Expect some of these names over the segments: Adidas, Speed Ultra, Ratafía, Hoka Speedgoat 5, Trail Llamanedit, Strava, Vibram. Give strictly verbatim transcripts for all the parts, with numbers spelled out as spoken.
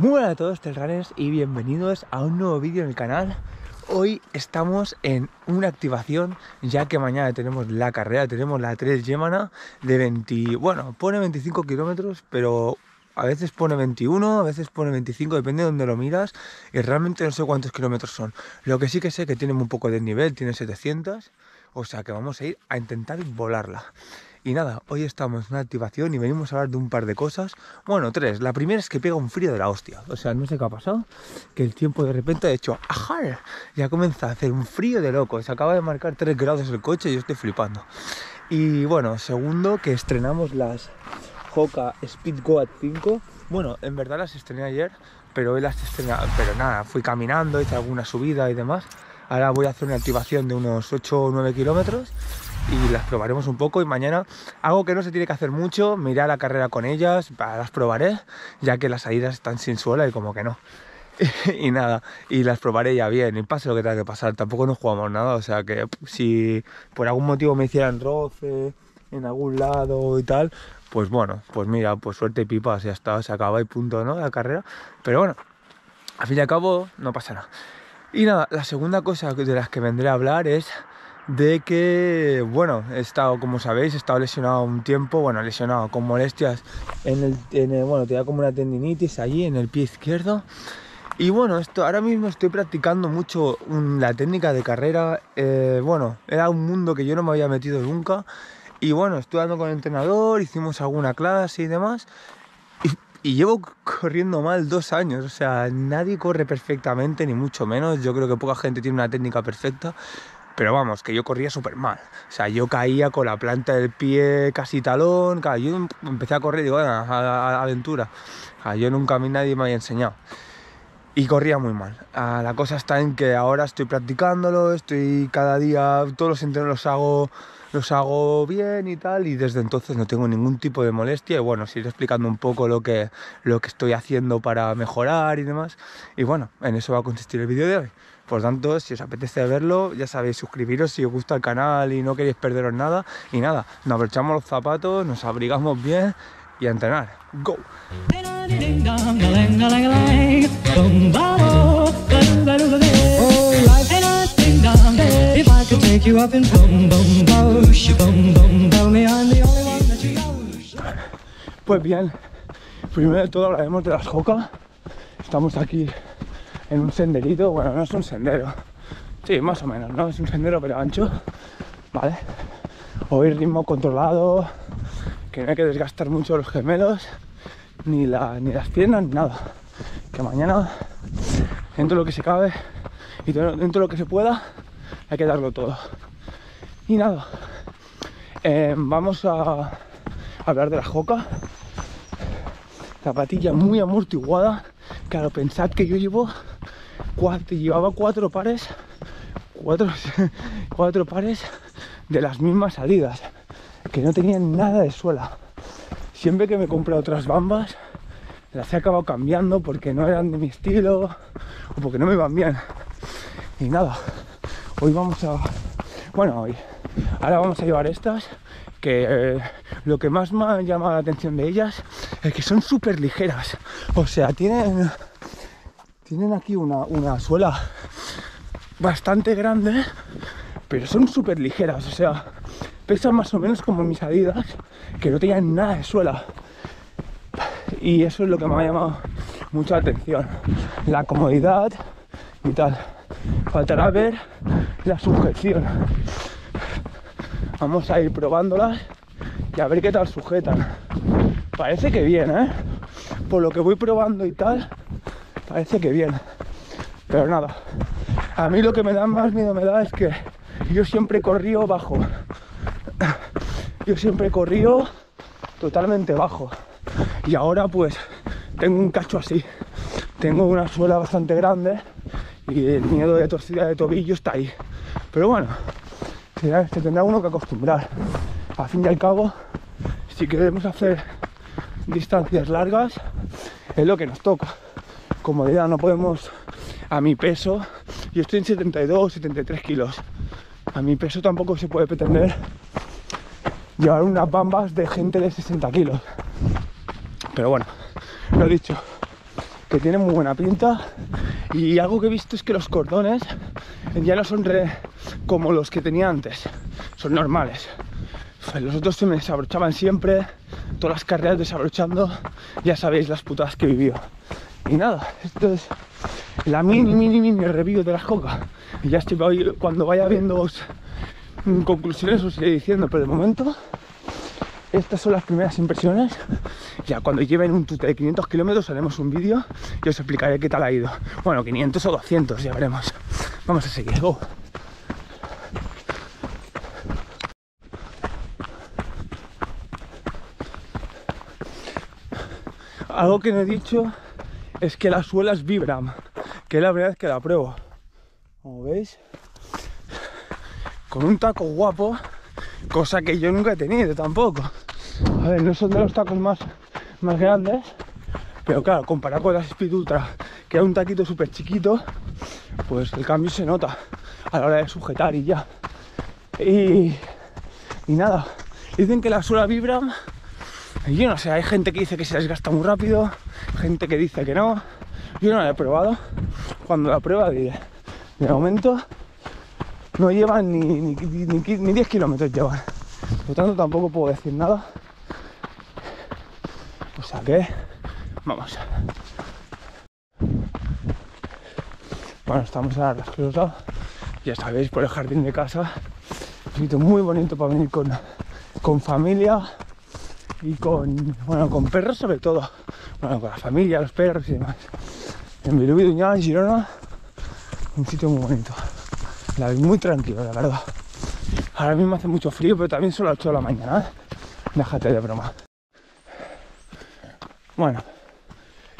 Muy buenas a todos trailrunners y bienvenidos a un nuevo vídeo en el canal. Hoy estamos en una activación, ya que mañana tenemos la carrera, tenemos la Trail Llamanedit de veinte, bueno, pone veinticinco kilómetros, pero a veces pone veintiuno, a veces pone veinticinco, depende de donde lo miras, y realmente no sé cuántos kilómetros son. Lo que sí que sé que tiene un poco de desnivel, tiene setecientos, o sea que vamos a ir a intentar volarla. Y nada, hoy estamos en una activación y venimos a hablar de un par de cosas. Bueno, tres. La primera es que pega un frío de la hostia. O sea, no sé qué ha pasado, que el tiempo de repente ha hecho ¡ajar! Ya comienza a hacer un frío de loco. Se acaba de marcar tres grados el coche y yo estoy flipando. Y bueno, segundo, que estrenamos las Hoka Speedgoat cinco. Bueno, en verdad las estrené ayer, pero hoy las estrené... Pero nada, fui caminando, hice alguna subida y demás. Ahora voy a hacer una activación de unos ocho o nueve kilómetros y las probaremos un poco, y mañana algo que no se tiene que hacer mucho, mirar la carrera con ellas, las probaré, ya que las salidas están sin suela y como que no. Y nada, y las probaré ya bien, y pase lo que tenga que pasar, tampoco nos jugamos nada, o sea que si por algún motivo me hicieran roce en algún lado y tal, pues bueno, pues mira, pues suerte y pipas, ya está, se acaba y punto, ¿no? La carrera, pero bueno, al fin y al cabo no pasa nada. Y nada, la segunda cosa de las que vendré a hablar es... de que, bueno, he estado, como sabéis, he estado lesionado un tiempo, bueno, lesionado con molestias en el, en el bueno, tenía como una tendinitis allí en el pie izquierdo. Y bueno, esto, ahora mismo estoy practicando mucho un, la técnica de carrera. Eh, bueno, era un mundo que yo no me había metido nunca. Y bueno, estuve hablando con el entrenador, hicimos alguna clase y demás. Y, y llevo corriendo mal dos años, o sea, nadie corre perfectamente, ni mucho menos. Yo creo que poca gente tiene una técnica perfecta. Pero vamos, que yo corría súper mal. O sea, yo caía con la planta del pie casi talón. Claro, yo empecé a correr, digo, a, a, a aventura. Claro, yo nunca a mí nadie me había enseñado. Y corría muy mal. Ah, la cosa está en que ahora estoy practicándolo, estoy cada día, todos los entrenos los hago, los hago bien y tal. Y desde entonces no tengo ningún tipo de molestia. Y bueno, os iré explicando un poco lo que, lo que estoy haciendo para mejorar y demás. Y bueno, en eso va a consistir el vídeo de hoy. Por tanto, si os apetece verlo, ya sabéis, suscribiros si os gusta el canal y no queréis perderos nada. Y nada, nos abrochamos los zapatos, nos abrigamos bien y a entrenar. ¡Go! Pues bien, primero de todo hablaremos de las Hoka. Estamos aquí... en un senderito, bueno, no es un sendero, sí, más o menos, no es un sendero pero ancho, ¿vale? Hoy ritmo controlado, que no hay que desgastar mucho los gemelos, ni, la, ni las piernas, ni nada, que mañana, dentro de lo que se cabe y dentro de lo que se pueda, hay que darlo todo. Y nada, eh, vamos a hablar de la Hoka, zapatilla muy amortiguada. Claro, pensad que yo llevo cuatro, llevaba cuatro pares cuatro, cuatro pares de las mismas salidas que no tenían nada de suela. Siempre que me he comprado otras bambas las he acabado cambiando porque no eran de mi estilo o porque no me van bien. Y nada, hoy vamos a... bueno, hoy ahora vamos a llevar estas que eh, lo que más me ha llamado la atención de ellas es que son súper ligeras. O sea, tienen tienen aquí una, una suela bastante grande, pero son súper ligeras. O sea, pesan más o menos como mis Adidas, que no tenían nada de suela. Y eso es lo que me ha llamado mucho la atención, la comodidad y tal. Faltará ver la sujeción. Vamos a ir probándolas y a ver qué tal sujetan. Parece que bien, ¿eh? Por lo que voy probando y tal, parece que bien. Pero nada, a mí lo que me da más miedo me da es que yo siempre he corrido bajo. Yo siempre he corrido totalmente bajo. Y ahora pues tengo un cacho así. Tengo una suela bastante grande y el miedo de torcida de tobillo está ahí. Pero bueno, se tendrá uno que acostumbrar. Al fin y al cabo, si queremos hacer distancias largas, es lo que nos toca. Comodidad, no podemos... a mi peso, yo estoy en setenta y dos, setenta y tres kilos, a mi peso tampoco se puede pretender llevar unas bambas de gente de sesenta kilos. Pero bueno, lo dicho, que tiene muy buena pinta. Y algo que he visto es que los cordones ya no son re como los que tenía antes, son normales. Los otros se me desabrochaban siempre, todas las carreras desabrochando, ya sabéis las putadas que vivió. Y nada, esto es la mini, mini, mini review de la Hoka. Y ya estoy, cuando vaya viendo os, conclusiones os iré diciendo, pero de momento estas son las primeras impresiones. Ya cuando lleven un tute de quinientos kilómetros haremos un vídeo y os explicaré qué tal ha ido. Bueno, quinientos o doscientos, ya veremos. Vamos a seguir, go. Algo que no he dicho es que la suela es Vibram, que es la primera vez que la pruebo. Como veis, con un taco guapo, cosa que yo nunca he tenido tampoco. A ver, no son de los tacos más, más grandes, pero claro, comparado con la Speed Ultra, que era un taquito súper chiquito, pues el cambio se nota a la hora de sujetar y ya. Y, y nada, dicen que la suela Vibram. Yo no sé, hay gente que dice que se desgasta muy rápido, gente que dice que no. Yo no la he probado. Cuando la prueba diré. De momento no llevan ni, ni, ni, ni diez kilómetros llevan. Por tanto tampoco puedo decir nada. O sea que vamos. Bueno, estamos a la resclosa. Ya sabéis, por el jardín de casa. Un sitio muy bonito para venir con, con familia. Y con, bueno, con perros sobre todo, bueno, con la familia, los perros y demás. En Vilubí, Duñá, Girona, un sitio muy bonito. La vi muy tranquilo, la verdad. Ahora mismo hace mucho frío, pero también son las ocho de la mañana, ¿eh? Déjate de broma. Bueno,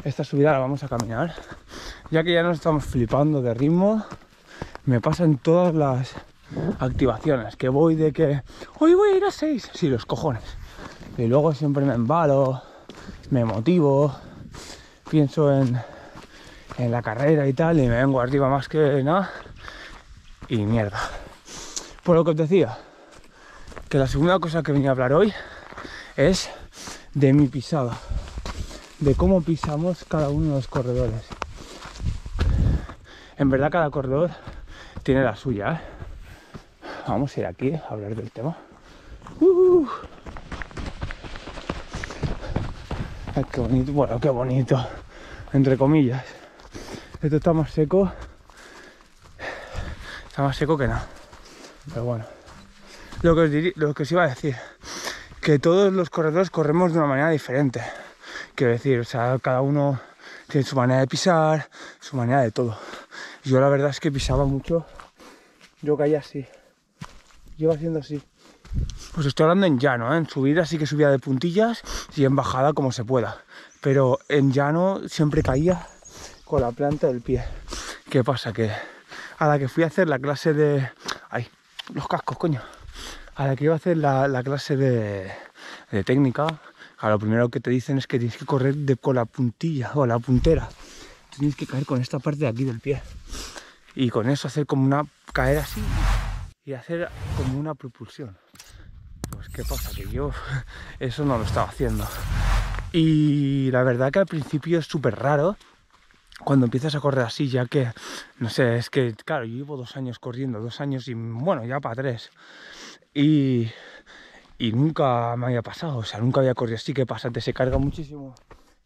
esta subida la vamos a caminar. Ya que ya nos estamos flipando de ritmo, me pasan todas las activaciones. Que voy de que, hoy voy a ir a seis. Sí, los cojones. Y luego siempre me embalo, me motivo, pienso en, en la carrera y tal, y me vengo arriba más que nada. Y mierda. Por lo que os decía, que la segunda cosa que venía a hablar hoy es de mi pisada, de cómo pisamos cada uno de los corredores. En verdad cada corredor tiene la suya, ¿eh? Vamos a ir aquí a hablar del tema. Uh-huh. Qué bonito, bueno, qué bonito, entre comillas. Esto está más seco, está más seco que nada. Pero bueno, lo que os diría, lo que os iba a decir, que todos los corredores corremos de una manera diferente. Quiero decir, o sea, cada uno tiene su manera de pisar, su manera de todo. Yo la verdad es que pisaba mucho, yo caía así, yo iba haciendo así. Pues estoy hablando en llano, ¿eh? En subida sí que subía de puntillas y en bajada como se pueda. Pero en llano siempre caía con la planta del pie. ¿Qué pasa? Que a la que fui a hacer la clase de... ¡Ay! Los cascos, coño. A la que iba a hacer la, la clase de, de técnica, a lo primero que te dicen es que tienes que correr de, con la puntilla o la puntera. Tienes que caer con esta parte de aquí del pie. Y con eso hacer como una... caer así y hacer como una propulsión. Pues qué pasa, que yo eso no lo estaba haciendo. Y la verdad que al principio es súper raro cuando empiezas a correr así, ya que, no sé, es que, claro, yo llevo dos años corriendo, dos años y, bueno, ya para tres. Y, y nunca me había pasado, o sea, nunca había corrido así. ¿Qué pasa? Te se carga muchísimo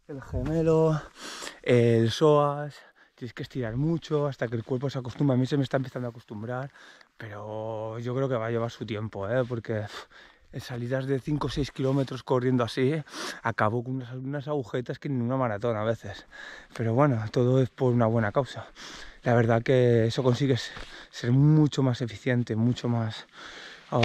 el gemelo, el psoas, tienes que estirar mucho hasta que el cuerpo se acostumbra. A mí se me está empezando a acostumbrar, pero yo creo que va a llevar su tiempo, ¿eh? Porque en salidas de cinco o seis kilómetros corriendo así, acabo con unas, unas agujetas que ni una maratón a veces. Pero bueno, todo es por una buena causa. La verdad que eso consigues ser mucho más eficiente, mucho más uh,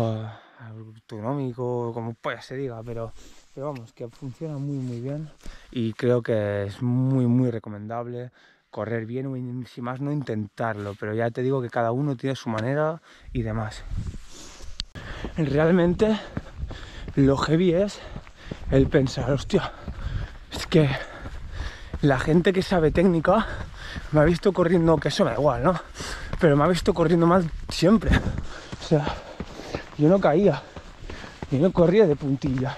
autonómico, como pues se diga, pero, pero vamos, que funciona muy muy bien y creo que es muy muy recomendable. Correr bien o si más no intentarlo, pero ya te digo que cada uno tiene su manera y demás. Realmente lo heavy es el pensar, hostia, es que la gente que sabe técnica me ha visto corriendo, que eso me da igual, ¿no? Pero me ha visto corriendo mal siempre. O sea, yo no caía, yo no corría de puntillas.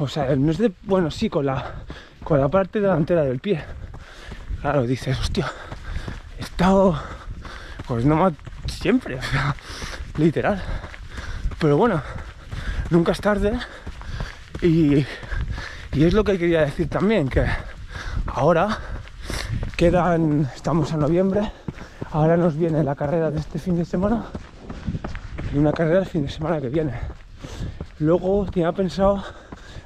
O sea, no es de, bueno, sí, con la... con la parte delantera del pie. Claro, dices, hostia, he estado corriendo mal siempre, o sea, literal. Pero bueno, nunca es tarde y, y es lo que quería decir también, que ahora quedan, estamos en noviembre, ahora nos viene la carrera de este fin de semana y una carrera el fin de semana que viene. Luego tenía pensado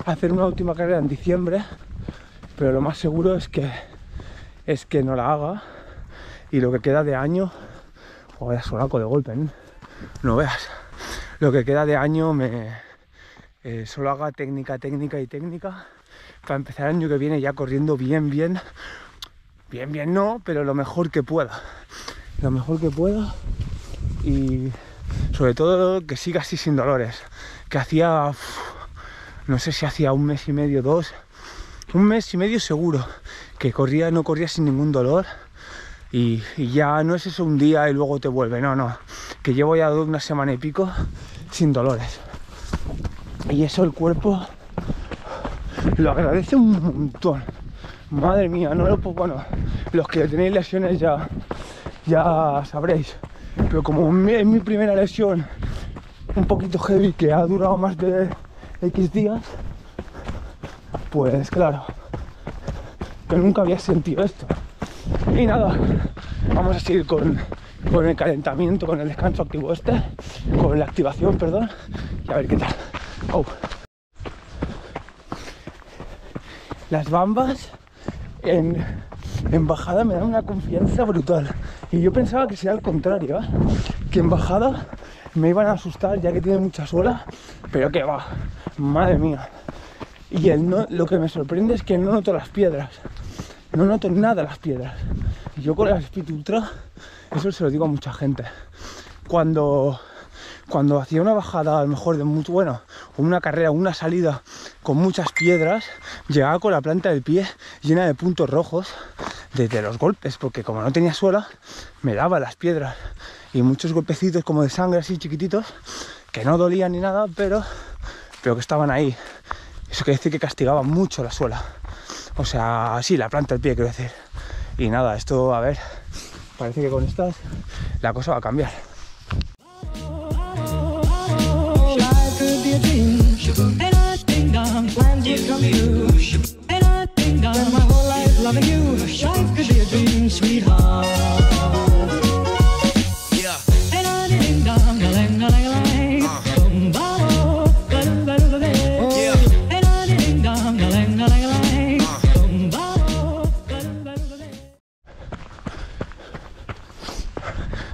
hacer una última carrera en diciembre, pero lo más seguro es que es que no la haga, y lo que queda de año, joder, solaco de golpe, ¿eh? No veas, lo que queda de año me eh, solo haga técnica, técnica y técnica para empezar el año que viene ya corriendo bien, bien, bien, bien no, pero lo mejor que pueda, lo mejor que pueda y sobre todo que siga así sin dolores, que hacía, uff, no sé si hacía un mes y medio, dos, un mes y medio seguro, que corría, no corría sin ningún dolor, y, y ya no es eso un día y luego te vuelve, no, no, que llevo ya una semana y pico sin dolores, y eso el cuerpo lo agradece un montón, madre mía, no lo puedo, bueno, los que tenéis lesiones ya, ya sabréis, pero como es mi primera lesión un poquito heavy que ha durado más de X días, pues claro, que nunca había sentido esto. Y nada, vamos a seguir con, con el calentamiento, con el descanso activo este, con la activación, perdón, y a ver qué tal. Oh. Las bambas en, en bajada me dan una confianza brutal. Y yo pensaba que sería al contrario, ¿eh? Que en bajada me iban a asustar ya que tiene mucha suela, pero que va, madre mía. Y el no, lo que me sorprende es que no noto las piedras, no noto nada las piedras. Yo con la Speed Ultra, eso se lo digo a mucha gente, cuando, cuando hacía una bajada a lo mejor de mucho, bueno, una carrera, una salida con muchas piedras, llegaba con la planta del pie llena de puntos rojos desde los golpes, porque como no tenía suela, me daba las piedras y muchos golpecitos como de sangre así chiquititos, que no dolían ni nada, pero, pero que estaban ahí. Eso quiere decir que castigaba mucho la suela. O sea, sí, la planta del pie, quiero decir. Y nada, esto, a ver, parece que con estas la cosa va a cambiar.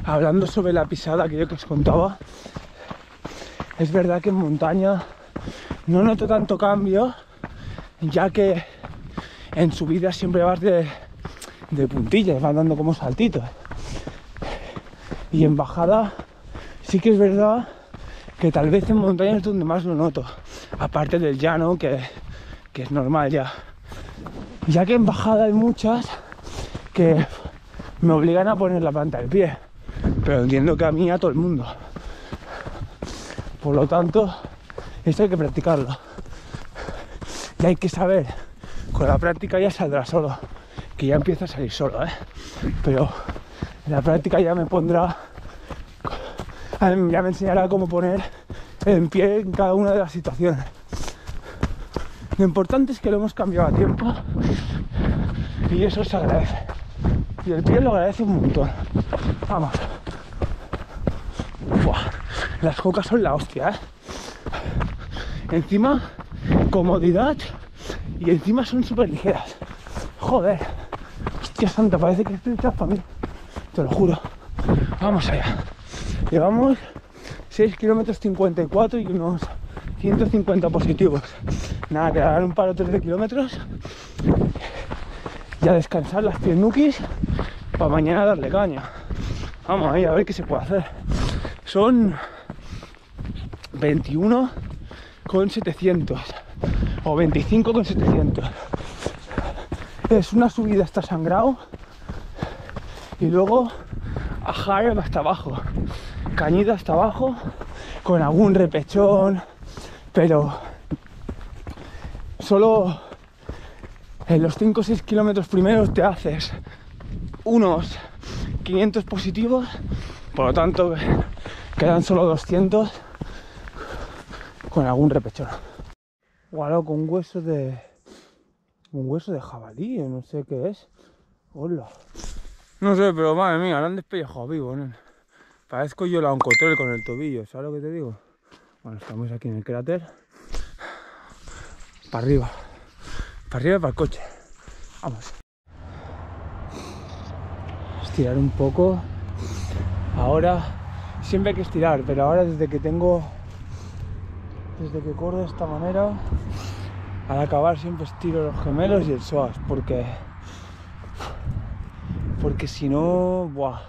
Hablando sobre la pisada que yo que os contaba, es verdad que en montaña no noto tanto cambio, ya que en subida siempre vas de, de puntillas, vas dando como saltitos. Y en bajada sí que es verdad que tal vez en montaña es donde más lo noto, aparte del llano, que, que es normal ya. Ya que en bajada hay muchas que me obligan a poner la planta del pie. Pero entiendo que a mí, a todo el mundo. Por lo tanto, esto hay que practicarlo. Y hay que saber, con la práctica ya saldrá solo, que ya empieza a salir solo, ¿eh? Pero la práctica ya me pondrá, ya me enseñará cómo poner el pie en cada una de las situaciones. Lo importante es que lo hemos cambiado a tiempo y eso se agradece. Y el pie lo agradece un montón. Vamos. Buah, las Hokas son la hostia, ¿eh? Encima, comodidad y encima son súper ligeras. Joder, hostia santa, parece que estoy detrás para mí. Te lo juro. Vamos allá. Llevamos seis kilómetros cincuenta y cuatro y unos ciento cincuenta positivos. Nada, quedarán un par o tres de kilómetros. Y a descansar las piernukis para mañana darle caña. Vamos ahí a ver qué se puede hacer. Son veintiuno con setecientos o veinticinco con setecientos. Es una subida hasta Sangrao y luego a Jarem hasta abajo, Cañita hasta abajo, con algún repechón, pero solo en los cinco o seis kilómetros primeros te haces unos quinientos positivos, por lo tanto quedan solo doscientos con algún repechón. Guau, con un hueso de un hueso de jabalí, no sé qué es. Hola. No sé, pero madre mía, lo han despellejado vivo, ¿no? Parezco yo la Oncotrel con el tobillo, ¿sabes lo que te digo? Bueno, estamos aquí en el cráter. Para arriba. Para arriba y para el coche. Vamos. Estirar un poco. Ahora, siempre hay que estirar, pero ahora desde que tengo... Desde que corro de esta manera, al acabar siempre estiro los gemelos y el psoas, porque... Porque si no, buah,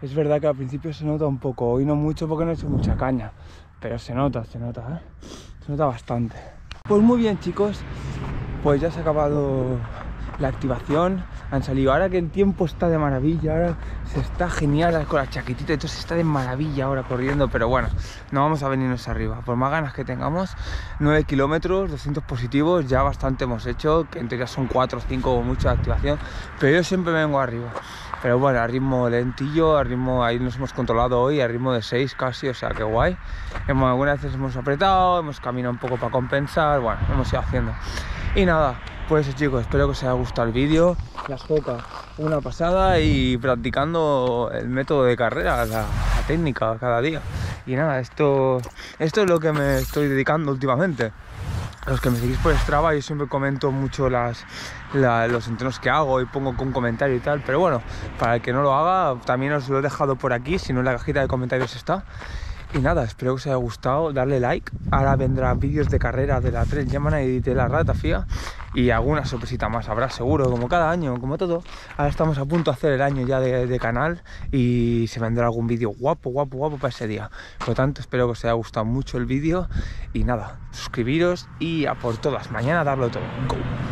es verdad que al principio se nota un poco, hoy no mucho porque no he hecho mucha caña, pero se nota, se nota, ¿eh? Se nota bastante. Pues muy bien, chicos, pues ya se ha acabado la activación, han salido, ahora que el tiempo está de maravilla, ahora se está genial con la chaquetita, entonces está de maravilla ahora corriendo, pero bueno, no vamos a venirnos arriba, por más ganas que tengamos. Nueve kilómetros, doscientos positivos, ya bastante hemos hecho, que en teoría son cuatro o cinco o mucho de activación, pero yo siempre vengo arriba, pero bueno, a ritmo lentillo, a ritmo, ahí nos hemos controlado hoy, a ritmo de seis casi, o sea que guay. Hemos, algunas veces hemos apretado, hemos caminado un poco para compensar, bueno, hemos ido haciendo. Y nada, pues eso, chicos, espero que os haya gustado el vídeo. Las Hoka, una pasada, y practicando el método de carrera, la, la técnica cada día. Y nada, esto, esto es lo que me estoy dedicando últimamente. Los que me seguís por Strava, yo siempre comento mucho las, la, los entrenos que hago y pongo con comentario y tal. Pero bueno, para el que no lo haga, también os lo he dejado por aquí, si no en la cajita de comentarios está. Y nada, espero que os haya gustado, darle like. Ahora vendrán vídeos de carrera de la Trail Llamanedit y de la Ratafía. Y alguna sorpresita más habrá seguro, como cada año, como todo. Ahora estamos a punto de hacer el año ya de, de canal y se vendrá algún vídeo guapo, guapo, guapo para ese día. Por lo tanto, espero que os haya gustado mucho el vídeo. Y nada, suscribiros y a por todas. Mañana darlo todo. Go.